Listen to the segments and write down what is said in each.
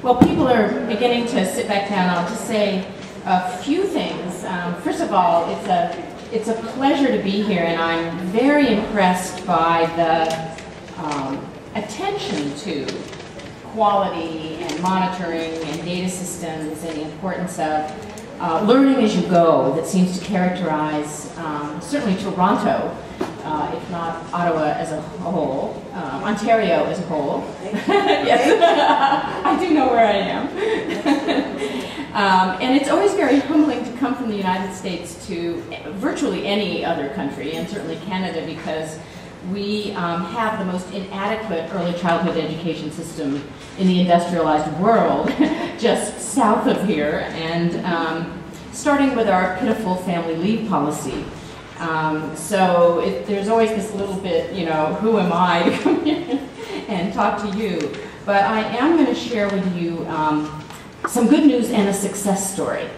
Well, people are beginning to sit back down. I'll just say a few things. First of all, it's a pleasure to be here, and I'm very impressed by the attention to quality and monitoring and data systems and the importance of learning as you go that seems to characterize certainly Toronto, if not Ottawa as a whole, Ontario as a whole. Yes, I do know where I am. And it's always very humbling to come from the United States to virtually any other country, and certainly Canada, because we have the most inadequate early childhood education system in the industrialized world, just south of here, and starting with our pitiful family leave policy. So there's always this little bit, you know, who am I to come here and talk to you? But I am going to share with you some good news and a success story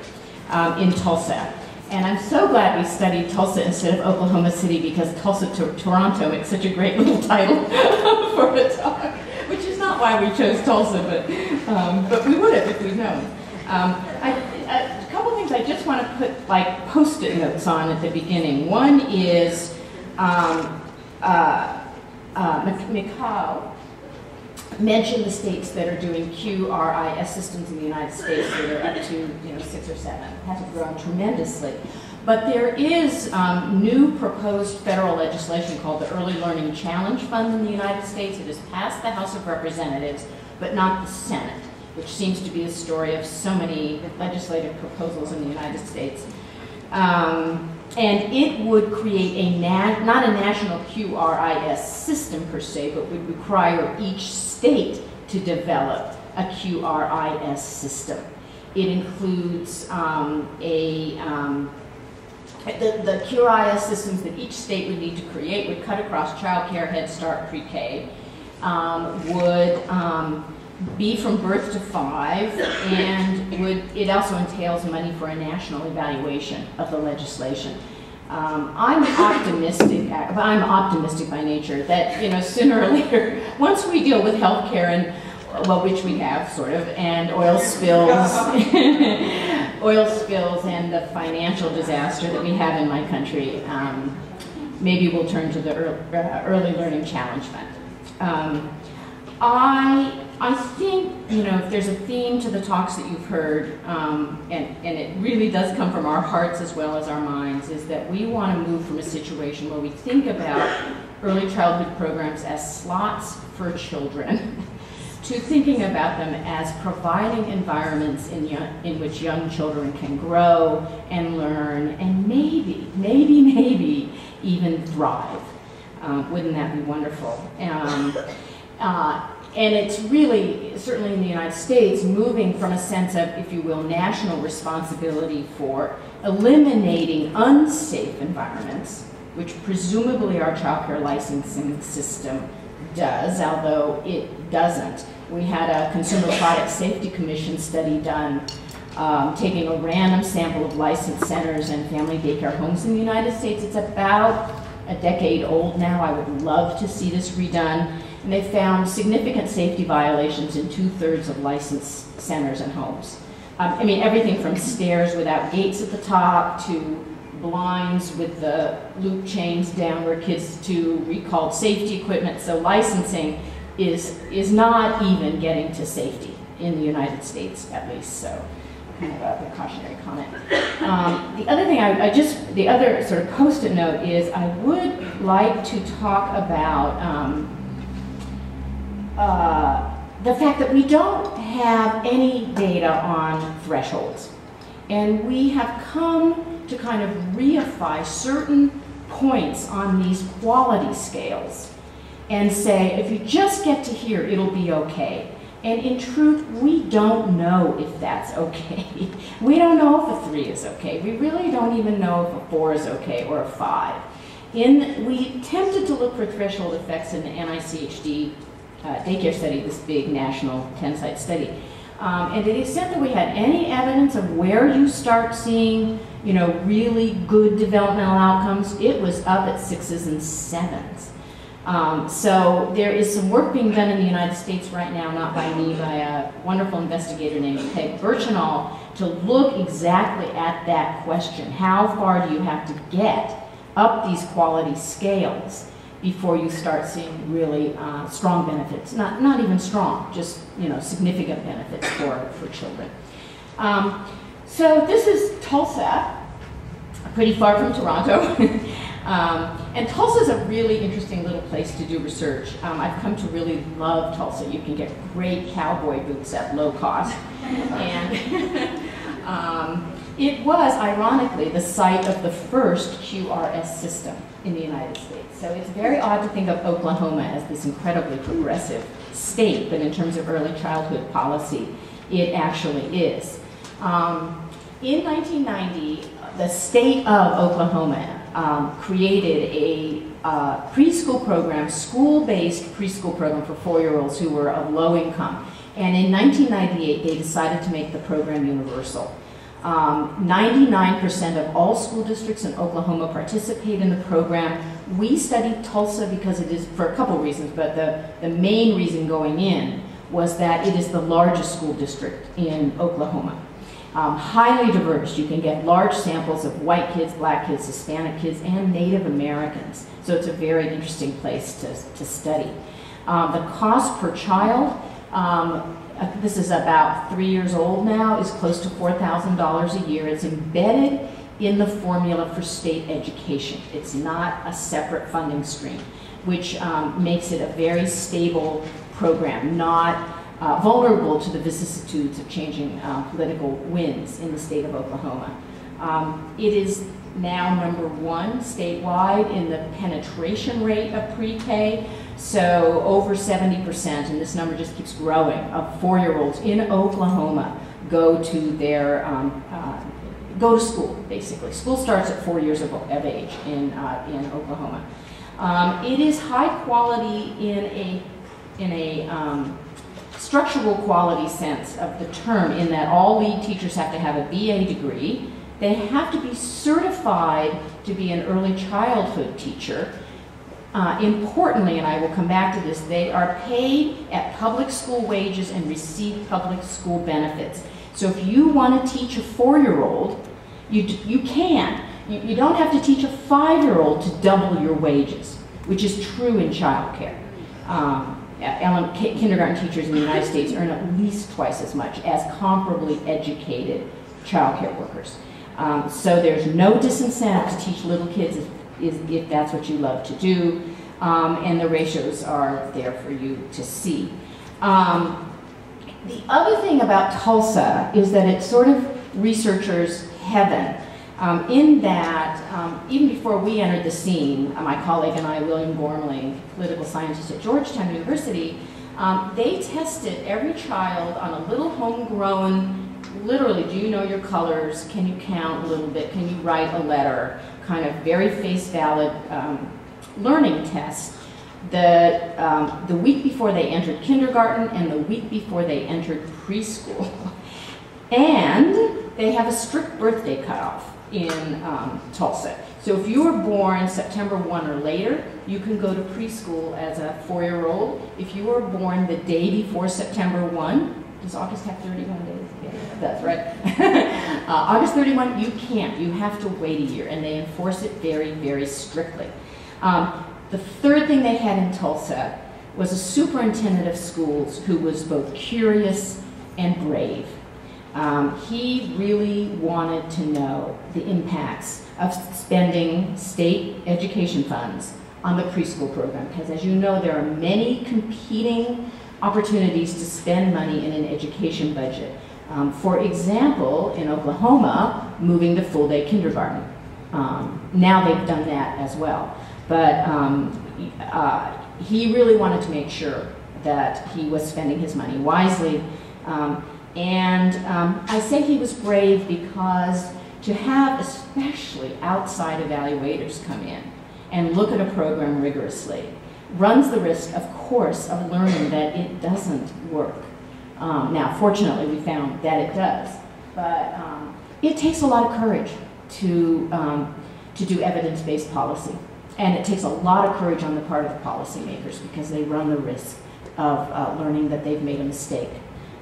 in Tulsa. And I'm so glad we studied Tulsa instead of Oklahoma City, because Tulsa to Toronto makes such a great little title for a talk, which is not why we chose Tulsa, but we would have if we'd known. A couple things I just want to put like post-it notes on at the beginning. One is Mikhail mentioned the states that are doing QRIS systems in the United States, where they're up to 6 or 7. It hasn't grown tremendously. But there is new proposed federal legislation called the Early Learning Challenge Fund in the United States. It has passed the House of Representatives, but not the Senate, which seems to be a story of so many legislative proposals in the United States. And it would create a, not a national QRIS system per se, but would require each state to develop a QRIS system. It includes the QRIS systems that each state would need to create would cut across childcare, Head Start, pre-K, would be from birth to 5, and it also entails money for a national evaluation of the legislation. I'm optimistic by nature that sooner or later, once we deal with healthcare and which we have sort of, and oil spills, and the financial disaster that we have in my country, maybe we'll turn to the Early Learning Challenge Fund. I think, if there's a theme to the talks that you've heard, and it really does come from our hearts as well as our minds, is that we want to move from a situation where we think about early childhood programs as slots for children to thinking about them as providing environments in which young children can grow and learn and maybe even thrive. Wouldn't that be wonderful? And it's really, certainly in the United States, moving from a sense of, if you will, national responsibility for eliminating unsafe environments, which presumably our childcare licensing system does, although it doesn't. We had a Consumer Product Safety Commission study done taking a random sample of licensed centers and family daycare homes in the United States. It's about a decade old now. I would love to see this redone. And they found significant safety violations in 2/3 of licensed centers and homes. I mean, everything from stairs without gates at the top to blinds with the loop chains down where kids do recalled safety equipment. So licensing is not even getting to safety in the United States, at least. So kind of a precautionary comment. The other thing the other sort of post-it note is I would like to talk about the fact that we don't have any data on thresholds. And we have come to kind of reify certain points on these quality scales and say, if you just get to here, it'll be okay. And in truth, we don't know if that's okay. We don't know if a 3 is okay. We really don't even know if a 4 is okay or a 5. We attempted to look for threshold effects in the NICHD daycare study, this big national 10-site study. And to the extent that we had any evidence of where you start seeing, really good developmental outcomes, it was up at 6s and 7s. So there is some work being done in the United States right now, not by me, by a wonderful investigator named Peg Birchenal, to look exactly at that question. How far do you have to get up these quality scales before you start seeing really strong benefits? Not even strong, just, you know, significant benefits for children. So this is Tulsa, pretty far from Toronto. And Tulsa is a really interesting little place to do research. I've come to really love Tulsa. You can get great cowboy boots at low cost. And it was, ironically, the site of the first QRIS system in the United States. So it's very odd to think of Oklahoma as this incredibly progressive state, but in terms of early childhood policy, it actually is. In 1990, the state of Oklahoma created a preschool program, school-based preschool program for 4-year-olds who were of low income. And in 1998, they decided to make the program universal. 99% of all school districts in Oklahoma participate in the program. We studied Tulsa because it is, for a couple reasons, but the main reason going in was that it is the largest school district in Oklahoma. Highly diverse. You can get large samples of white kids, black kids, Hispanic kids, and Native Americans. So it's a very interesting place to study. The cost per child, this is about 3 years old now, is close to $4,000 a year. It's embedded in the formula for state education. It's not a separate funding stream, which makes it a very stable program, not vulnerable to the vicissitudes of changing political winds in the state of Oklahoma. It is now #1 statewide in the penetration rate of pre-K, so over 70%, and this number just keeps growing, of 4-year-olds in Oklahoma go to their go to school, basically. School starts at 4 years of age in Oklahoma. It is high quality in a structural quality sense of the term, in that all lead teachers have to have a BA degree. They have to be certified to be an early childhood teacher. Importantly, and I will come back to this, they are paid at public school wages and receive public school benefits. So if you want to teach a 4-year-old, you can. You don't have to teach a 5-year-old to double your wages, which is true in childcare. Kindergarten teachers in the United States earn at least twice as much as comparably educated childcare workers. So there's no disincentive to teach little kids if that's what you love to do, and the ratios are there for you to see. The other thing about Tulsa is that it's sort of researchers' heaven, in that even before we entered the scene, my colleague and I, William Gormley, political scientist at Georgetown University, they tested every child on a little homegrown, literally, do you know your colors, can you count a little bit, can you write a letter, kind of very face valid learning test, the week before they entered kindergarten and the week before they entered preschool. And they have a strict birthday cutoff in Tulsa. So if you were born September 1 or later, you can go to preschool as a 4-year-old. If you were born the day before September 1, does August have 31 days? Yeah, that's right. August 31, you can't. You have to wait a year, and they enforce it very, very strictly. The third thing they had in Tulsa was a superintendent of schools who was both curious and brave. He really wanted to know the impacts of spending state education funds on the preschool program, because as you know, there are many competing opportunities to spend money in an education budget. For example, in Oklahoma, moving to full-day kindergarten. Now they've done that as well. But he really wanted to make sure that he was spending his money wisely. And I say he was brave because to have especially outside evaluators come in and look at a program rigorously runs the risk, of course, of learning that it doesn't work. Now, fortunately, we found that it does, but it takes a lot of courage to do evidence-based policy. And it takes a lot of courage on the part of the policymakers because they run the risk of learning that they've made a mistake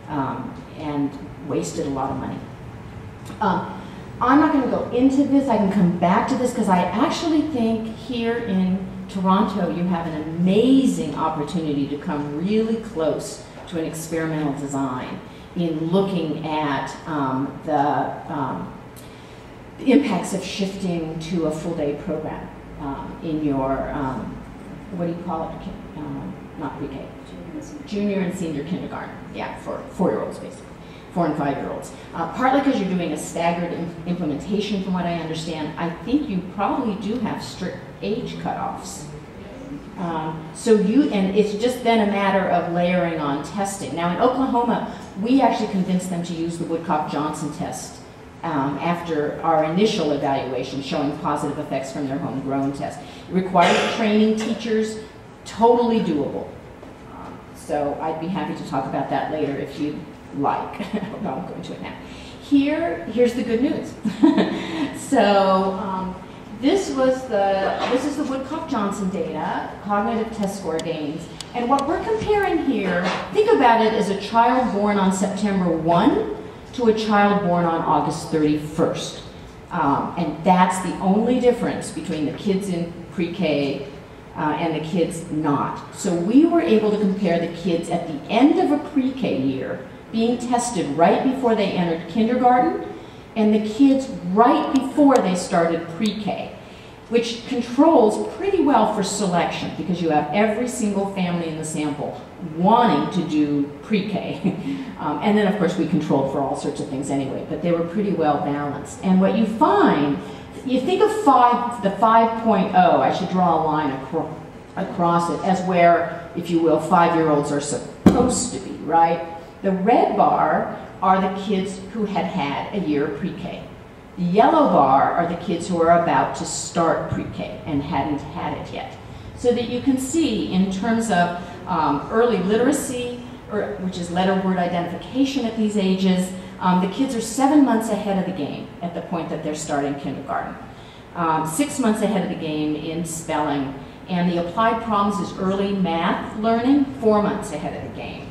and wasted a lot of money. I'm not going to go into this. I can come back to this because I actually think here in Toronto you have an amazing opportunity to come really close to an experimental design in looking at the impacts of shifting to a full-day program. In your, what do you call it, not pre-K, junior and senior kindergarten, yeah, for 4-year-olds basically, 4- and 5-year-olds. Partly because you're doing a staggered implementation from what I understand, I think you probably do have strict age cutoffs. So you, and it's just then a matter of layering on testing. Now in Oklahoma, we actually convinced them to use the Woodcock-Johnson test after our initial evaluation showing positive effects from their homegrown test. It required training teachers, totally doable. So I'd be happy to talk about that later if you'd like, but I won't go into it now. Here's the good news. So this is the Woodcock-Johnson data, cognitive test score gains. And what we're comparing here, think about it as a child born on September 1, to a child born on August 31st. And that's the only difference between the kids in pre-K and the kids not. So we were able to compare the kids at the end of a pre-K year being tested right before they entered kindergarten and the kids right before they started pre-K, which controls pretty well for selection because you have every single family in the sample wanting to do pre-K. And then of course we controlled for all sorts of things anyway, but they were pretty well balanced. And what you find, you think of the 5.0, I should draw a line across it as where, if you will, 5-year-olds are supposed to be, right? The red bar are the kids who had had a year of pre-K. The yellow bar are the kids who are about to start pre-K and hadn't had it yet. So that you can see in terms of early literacy, or, which is letter word identification at these ages, the kids are 7 months ahead of the game at the point that they're starting kindergarten. 6 months ahead of the game in spelling, and the applied problems is early math learning, 4 months ahead of the game.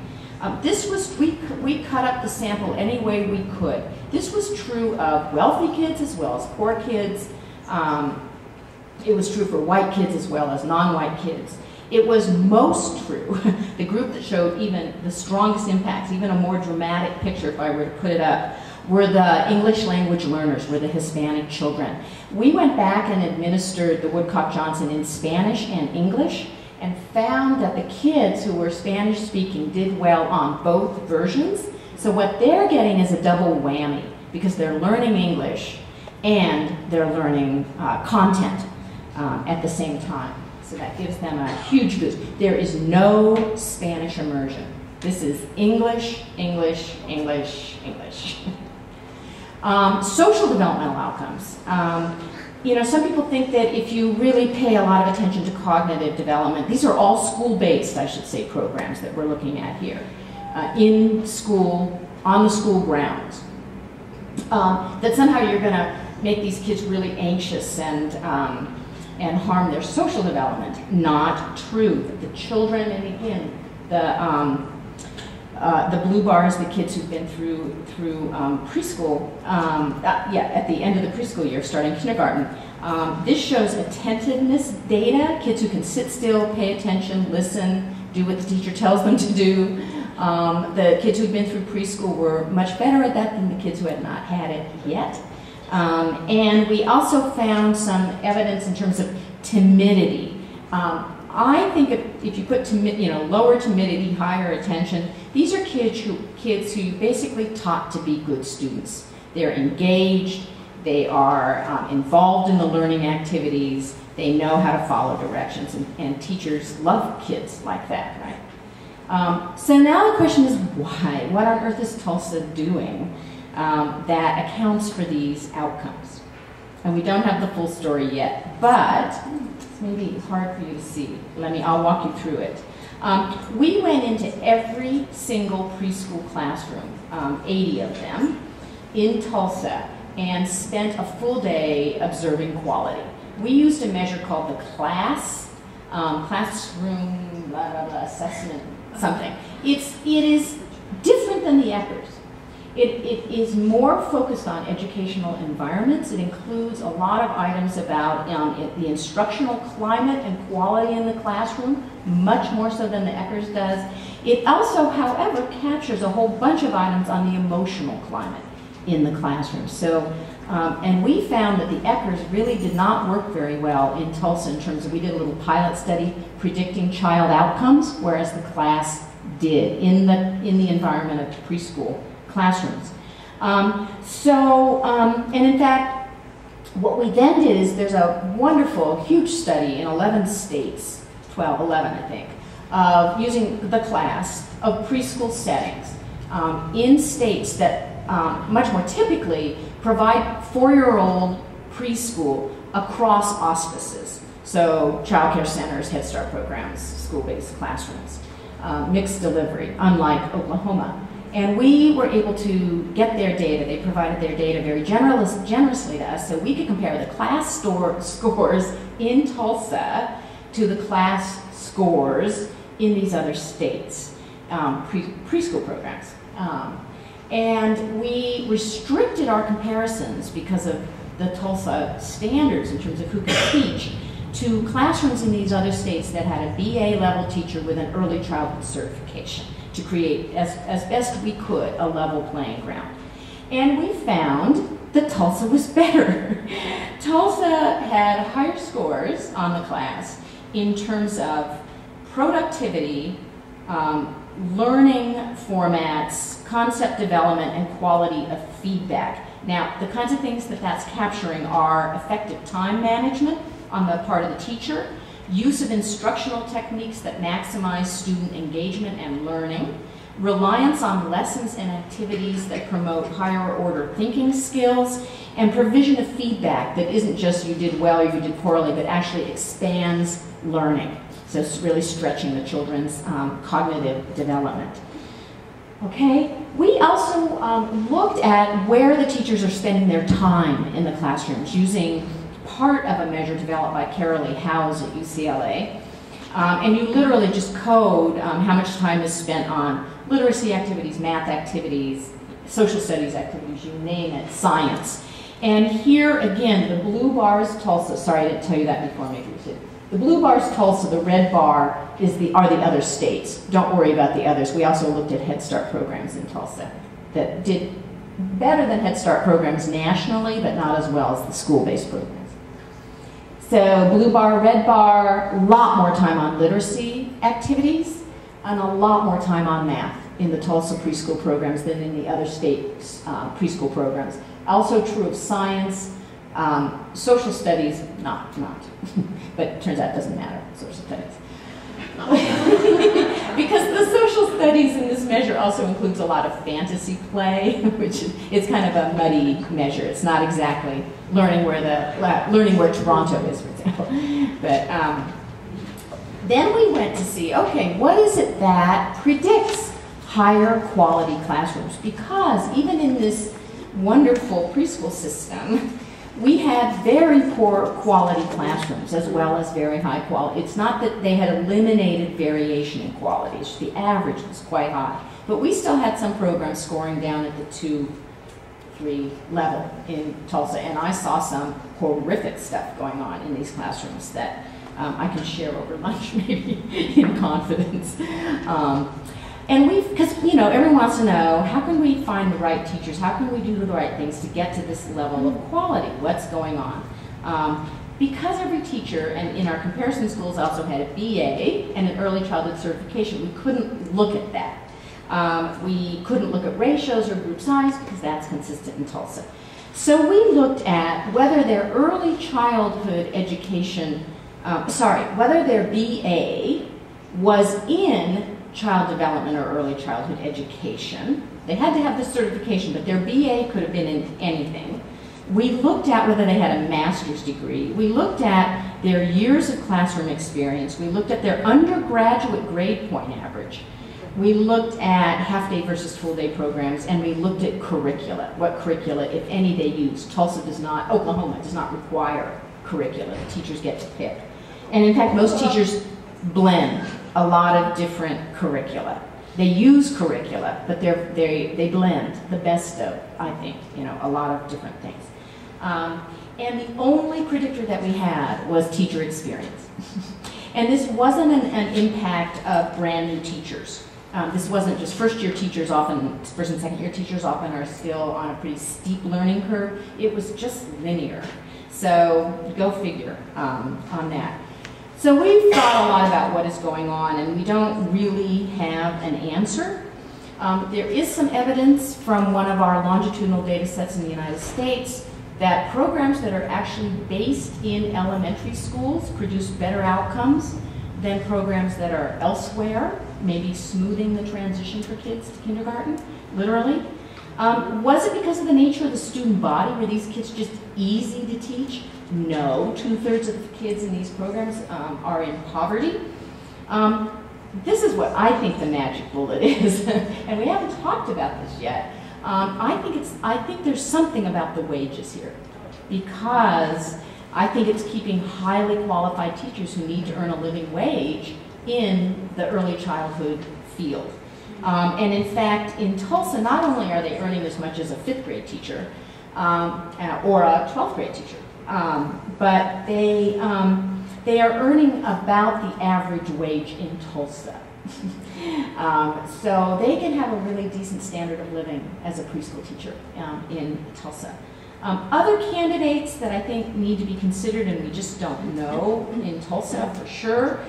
This was, we cut up the sample any way we could. This was true of wealthy kids as well as poor kids. It was true for white kids as well as non-white kids. It was most true, the group that showed even the strongest impacts, even a more dramatic picture if I were to put it up, were the English language learners, were the Hispanic children. We went back and administered the Woodcock-Johnson in Spanish and English, and found that the kids who were Spanish speaking did well on both versions. So what they're getting is a double whammy because they're learning English and they're learning content at the same time. So that gives them a huge boost. There is no Spanish immersion. This is English, English, English, English. Social developmental outcomes. You know, some people think that if you really pay a lot of attention to cognitive development, these are all school-based, I should say, programs that we're looking at here, in school, on the school grounds, that somehow you're going to make these kids really anxious and harm their social development. Not true. The children, and again, the blue bar is the kids who've been through preschool, at the end of the preschool year, starting kindergarten. This shows attentiveness data, kids who can sit still, pay attention, listen, do what the teacher tells them to do. The kids who've been through preschool were much better at that than the kids who had not had it yet. And we also found some evidence in terms of timidity. I think if you put lower timidity, higher attention, these are kids who you basically taught to be good students. They're engaged, they are involved in the learning activities, they know how to follow directions, and teachers love kids like that, right? So now the question is why? What on earth is Tulsa doing that accounts for these outcomes? And we don't have the full story yet, but maybe it's hard for you to see. I'll walk you through it. We went into every single preschool classroom, 80 of them, in Tulsa, and spent a full day observing quality. We used a measure called the class, classroom blah, blah, blah, assessment something. It is different than the EPRS. It is more focused on educational environments. It includes a lot of items about the instructional climate and quality in the classroom, much more so than the EPRS does. It also, however, captures a whole bunch of items on the emotional climate in the classroom. So, and we found that the EPRS really did not work very well in Tulsa in terms of, we did a little pilot study predicting child outcomes, whereas the class did in the environment of preschool classrooms. And in fact, what we then did is, there's a wonderful, huge study in 11 states, 11 I think, of using the class of preschool settings in states that much more typically provide four-year-old preschool across auspices. So childcare centers, Head Start programs, school-based classrooms, mixed delivery, unlike Oklahoma. And we were able to get their data. They provided their data very generously to us, so we could compare the class scores in Tulsa to the class scores in these other states, preschool programs. And we restricted our comparisons because of the Tulsa standards in terms of who could teach to classrooms in these other states that had a BA level teacher with an early childhood certification, to create, as best we could, a level playing ground. And we found that Tulsa was better. Tulsa had higher scores on the class in terms of productivity, learning formats, concept development, and quality of feedback. Now, the kinds of things that that's capturing are effective time management on the part of the teacher, use of instructional techniques that maximize student engagement and learning, reliance on lessons and activities that promote higher order thinking skills, and provision of feedback that isn't just you did well or you did poorly, but actually expands learning. So it's really stretching the children's cognitive development. Okay, we also looked at where the teachers are spending their time in the classrooms using part of a measure developed by Carolee Howes at UCLA. And you literally just code how much time is spent on literacy activities, math activities, social studies activities, you name it, science. And here again, the blue bar is Tulsa. Sorry, I didn't tell you that before, maybe you did. The blue bar is Tulsa, the red bar are the other states. Don't worry about the others. We also looked at Head Start programs in Tulsa that did better than Head Start programs nationally, but not as well as the school-based programs. So blue bar, red bar, a lot more time on literacy activities and a lot more time on math in the Tulsa preschool programs than in the other states' preschool programs. Also true of science, social studies, not, but it turns out it doesn't matter, social studies. Because the social studies in this measure also includes a lot of fantasy play, which is kind of a muddy measure. It's not exactly learning where Toronto is, for example. But then we went to see, okay, what is it that predicts higher quality classrooms? Because even in this wonderful preschool system, we had very poor quality classrooms as well as very high quality. It's not that they had eliminated variation in quality, it's the average was quite high. But we still had some programs scoring down at the 2, 3 level in Tulsa, and I saw some horrific stuff going on in these classrooms that I can share over lunch maybe in confidence. And because everyone wants to know, how can we find the right teachers? How can we do the right things to get to this level of quality? What's going on? Because every teacher, and in our comparison schools, also had a BA and an early childhood certification, we couldn't look at that. We couldn't look at ratios or group size because that's consistent in Tulsa. So we looked at whether their early childhood education, whether their BA was in child development or early childhood education. They had to have the certification, but their BA could have been in anything. We looked at whether they had a master's degree. We looked at their years of classroom experience. We looked at their undergraduate grade point average. We looked at half-day versus full-day programs, and we looked at curricula, what curricula, if any, they used. Tulsa does not, Oklahoma does not require curriculum. Teachers get to pick. And in fact, most teachers blend a lot of different curricula. They use curricula, but they blend the best of, I think, you know, a lot of different things. And the only predictor that we had was teacher experience. And this wasn't an impact of brand new teachers. This wasn't just first year teachers often, first and second year teachers often are still on a pretty steep learning curve. It was just linear. So go figure on that. So we've thought a lot about what is going on, and we don't really have an answer. There is some evidence from one of our longitudinal data sets in the United States that programs that are actually based in elementary schools produce better outcomes than programs that are elsewhere, maybe smoothing the transition for kids to kindergarten, literally. Was it because of the nature of the student body? Were these kids just easy to teach? No, 2/3 of the kids in these programs are in poverty. This is what I think the magic bullet is, and we haven't talked about this yet. I think there's something about the wages here, because I think it's keeping highly qualified teachers who need to earn a living wage in the early childhood field. And in fact, in Tulsa, not only are they earning as much as a 5th grade teacher or a 12th grade teacher, but they are earning about the average wage in Tulsa. So they can have a really decent standard of living as a preschool teacher in Tulsa. Other candidates that I think need to be considered, and we just don't know in Tulsa for sure,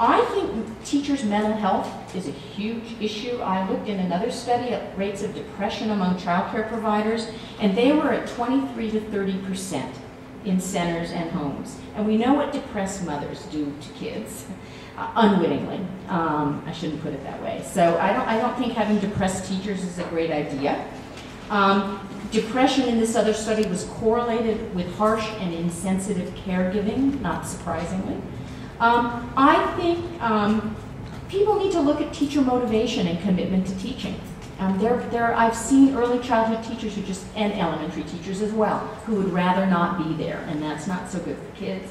I think teachers' mental health is a huge issue. I looked in another study at rates of depression among child care providers, and they were at 23% to 30% in centers and homes. And we know what depressed mothers do to kids, unwittingly. I shouldn't put it that way. So I don't think having depressed teachers is a great idea. Depression in this other study was correlated with harsh and insensitive caregiving, not surprisingly. I think people need to look at teacher motivation and commitment to teaching. I've seen early childhood teachers who just, and elementary teachers as well, who would rather not be there, and that's not so good for kids.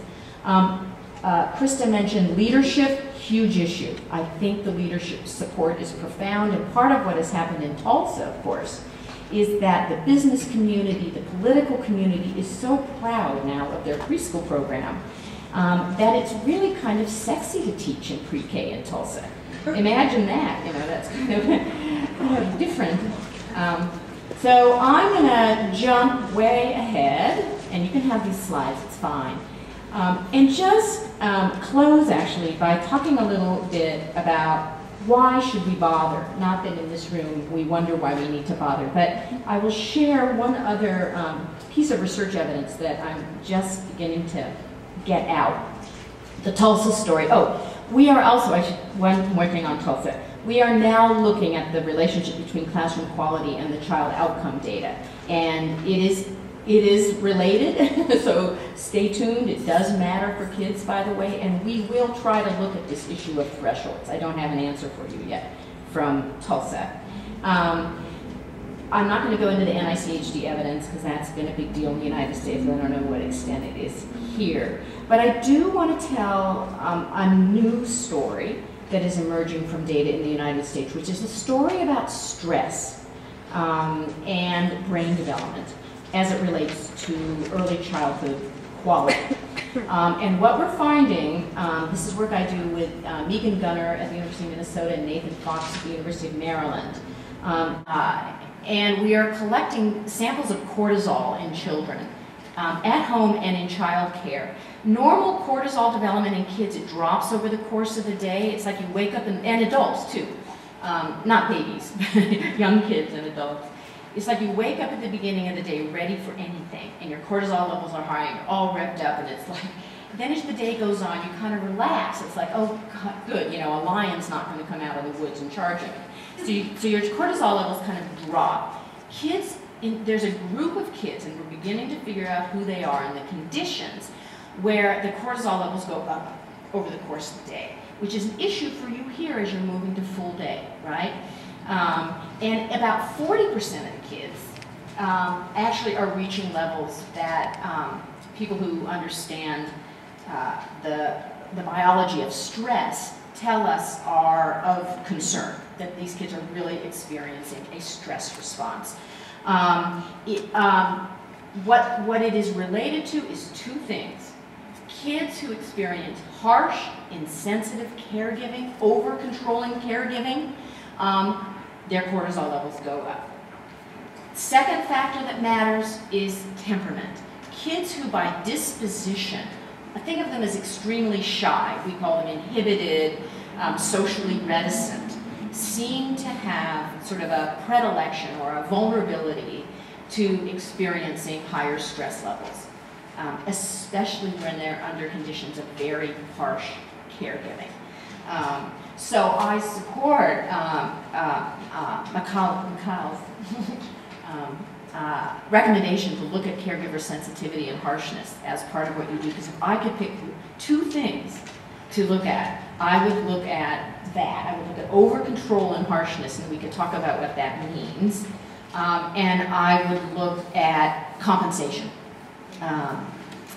Krista mentioned leadership, huge issue. I think the leadership support is profound, and part of what has happened in Tulsa, of course, is that the business community, the political community is so proud now of their preschool program that it's really kind of sexy to teach in pre-K in Tulsa. Imagine that, you know, that's kind of different. So I'm gonna jump way ahead, and you can have these slides, it's fine. And just close actually by talking a little bit about why should we bother? Not that in this room we wonder why we need to bother, but I will share one other piece of research evidence that I'm just beginning to get out. The Tulsa story. Oh, we are also, one more thing on Tulsa. We are now looking at the relationship between classroom quality and the child outcome data. And it is related, so stay tuned. It does matter for kids, by the way, and we will try to look at this issue of thresholds. I don't have an answer for you yet from Tulsa. I'm not going to go into the NICHD evidence because that's been a big deal in the United States, and I don't know what extent it is here. But I do want to tell a new story that is emerging from data in the United States, which is a story about stress and brain development as it relates to early childhood quality. And what we're finding, this is work I do with Megan Gunner at the University of Minnesota and Nathan Fox at the University of Maryland. And we are collecting samples of cortisol in children at home and in child care. Normal cortisol development in kids, it drops over the course of the day. It's like you wake up, and adults too, not babies, young kids and adults. It's like you wake up at the beginning of the day ready for anything, and your cortisol levels are high, and you're all revved up, and it's like, then as the day goes on, you kind of relax. It's like, oh, God, good, you know, a lion's not going to come out of the woods and charge him. So your cortisol levels kind of drop. Kids, there's a group of kids, and we're beginning to figure out who they are and the conditions where the cortisol levels go up over the course of the day, which is an issue for you here as you're moving to full day, right? And about 40% of the kids actually are reaching levels that people who understand the biology of stress tell us are of concern, that these kids are really experiencing a stress response. What it is related to is two things. Kids who experience harsh, insensitive caregiving, over-controlling caregiving, their cortisol levels go up. Second factor that matters is temperament. Kids who by disposition, I think of them as extremely shy, we call them inhibited, socially reticent, seem to have sort of a predilection or a vulnerability to experiencing higher stress levels, especially when they're under conditions of very harsh caregiving. So I support Mikhail's recommendation to look at caregiver sensitivity and harshness as part of what you do, because if I could pick two things to look at, I would look at that. I would look at over-control and harshness, and we could talk about what that means. And I would look at compensation,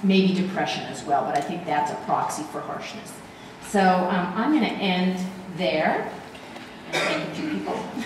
maybe depression as well, but I think that's a proxy for harshness. So I'm going to end there. And thank you, people.